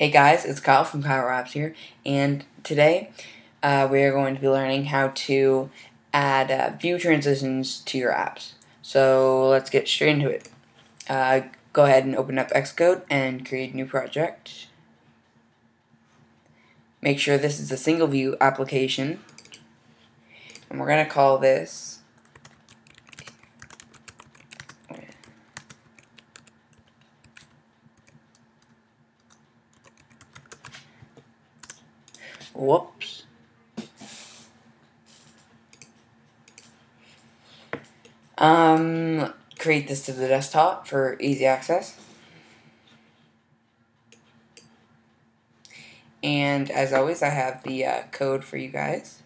Hey guys, it's Kyle from Kyro Apps here, and today we are going to be learning how to add view transitions to your apps. So let's get straight into it. Go ahead and open up Xcode and create a new project. Make sure this is a single view application, and we're going to call this create this to the desktop for easy access. And as always, I have the code for you guys.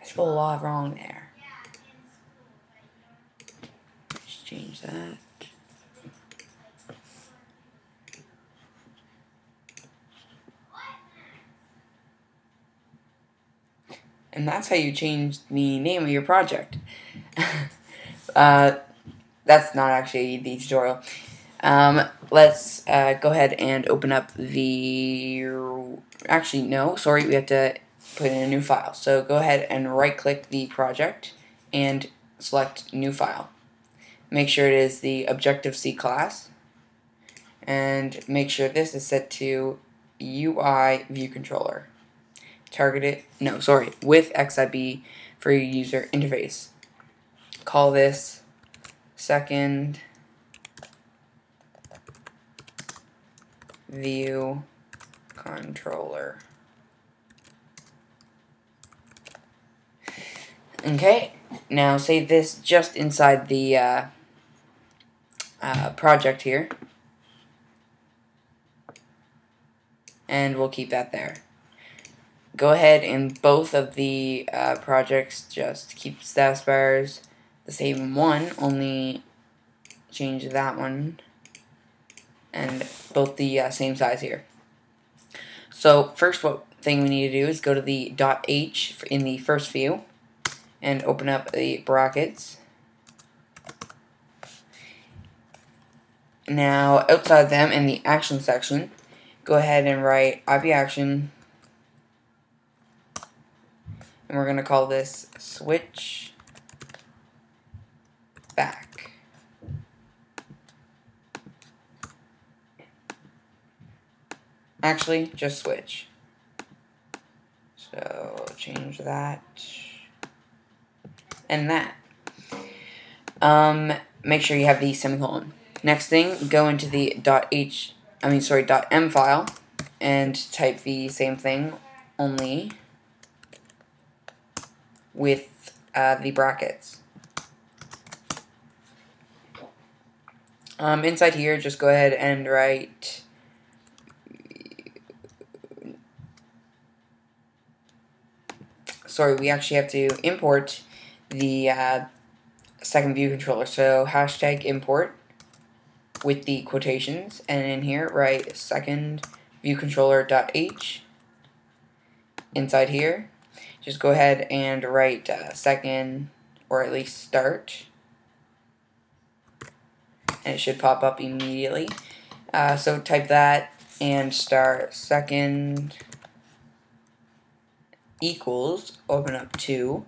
I spelled a lot wrong there. Let's change that. And that's how you change the name of your project. That's not actually the tutorial. Let's go ahead and open up the... Actually, no, sorry, we have to put in a new file. So go ahead and right-click the project and select New File. Make sure it is the Objective-C class. And make sure this is set to UIViewController. With XIB for your user interface. Call this second view controller. Okay, now save this just inside the project here, and we'll keep that there. Go ahead and both of the projects, just keep status bars the same one, only change that one, and both the same size here. So first thing we need to do is go to the .h in the first view and open up the brackets. Now outside them in the action section, go ahead and write IBAction. And we're going to call this switch back. Actually, just switch. So change that and that. Make sure you have the semicolon. Next thing, go into the .m file and type the same thing, only with the brackets. Inside here, just go ahead and write we actually have to import the second view controller, so hashtag import with the quotations, and in here write second view controller.h. Inside here, just go ahead and write second, or at least start, and it should pop up immediately. So type that and start second equals, open up to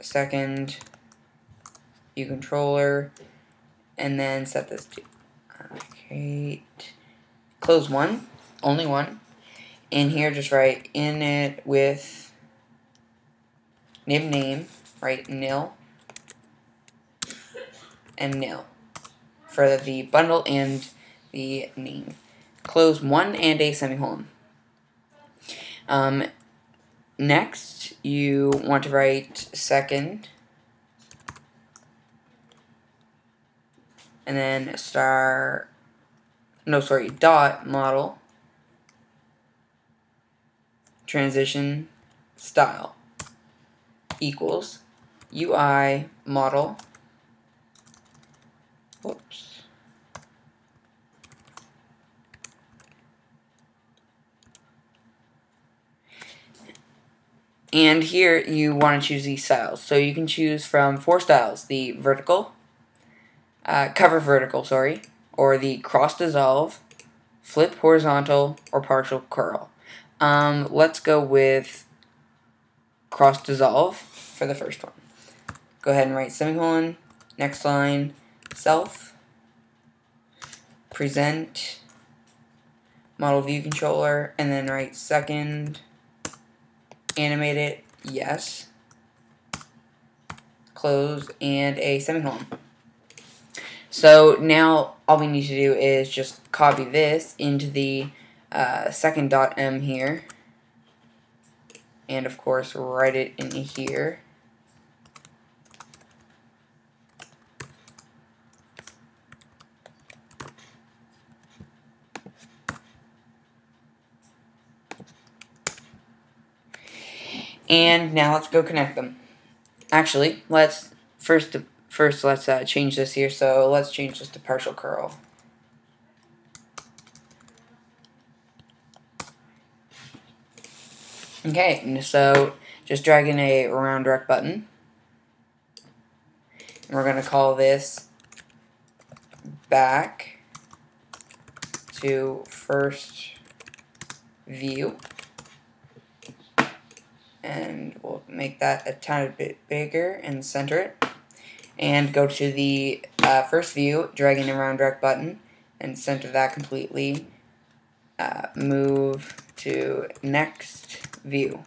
second view controller, and then set this to close one, only one. In here, just write in it with name, write nil and nil for the bundle and the name. Close one and a semicolon. Next, you want to write second and then dot model transition style equals UI model And here you want to choose these styles. So you can choose from four styles: the vertical, cover vertical, sorry, or the cross dissolve, flip horizontal, or partial curl. Let's go with cross dissolve for the first one. Go ahead and write semicolon, next line, self, present, model view controller, and then write second, animate it, yes, close, and a semicolon. So now all we need to do is just copy this into the second.m here, and of course write it in here. And now let's go connect them. Actually, let's change this here. So let's change this to partial curl. Okay, so just drag in a round rec button, and we're gonna call this back to first view. And we'll make that a tad bit bigger and center it. And go to the first view, drag in a round rec button, and center that completely. Move to next view.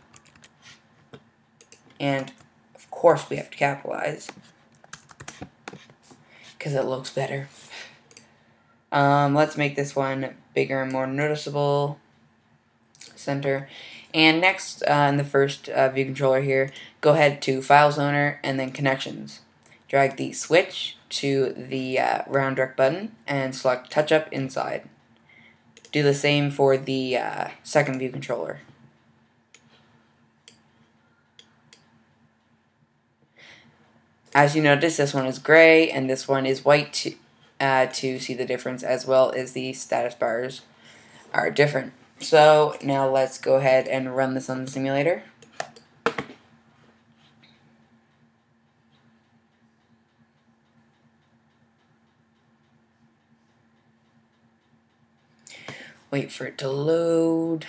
And of course we have to capitalize, because it looks better. Let's make this one bigger and more noticeable. Center. And next, in the first view controller here, go ahead to Files Owner and then Connections. Drag the switch to the round rec button and select Touch Up Inside. Do the same for the second view controller. As you notice, this one is gray and this one is white to see the difference, as well as the status bars are different. So now let's go ahead and run this on the simulator. Wait for it to load.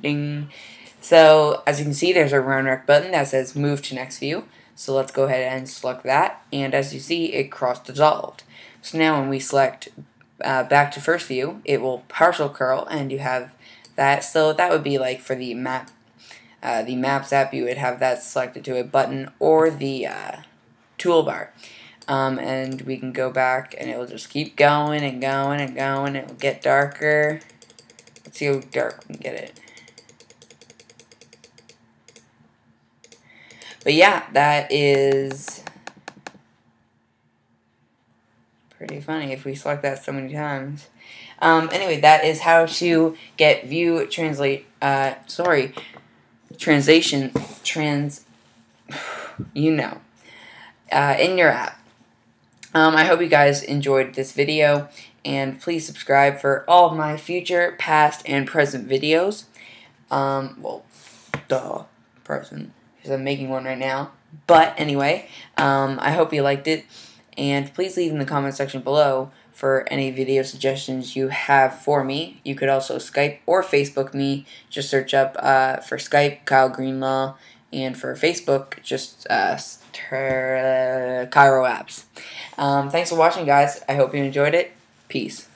Ding. So as you can see, there's a round rec button that says move to next view. So let's go ahead and select that, and as you see, it cross dissolved. So now when we select back to first view, it will partial curl, and you have that. So that would be like for the map, the maps app, you would have that selected to a button or the toolbar. And we can go back, and it will just keep going and going and going. It will get darker. Let's see how dark we can get it. But yeah, that is pretty funny if we select that so many times. Anyway, that is how to get view translation in your app. I hope you guys enjoyed this video, and please subscribe for all of my future, past, and present videos. Well, duh, present, because I'm making one right now. But anyway, I hope you liked it, and please leave in the comment section below for any video suggestions you have for me. You could also Skype or Facebook me. Just search up for Skype, Kyle Greenlaw, and for Facebook, just Kyro Apps. Thanks for watching, guys. I hope you enjoyed it. Peace.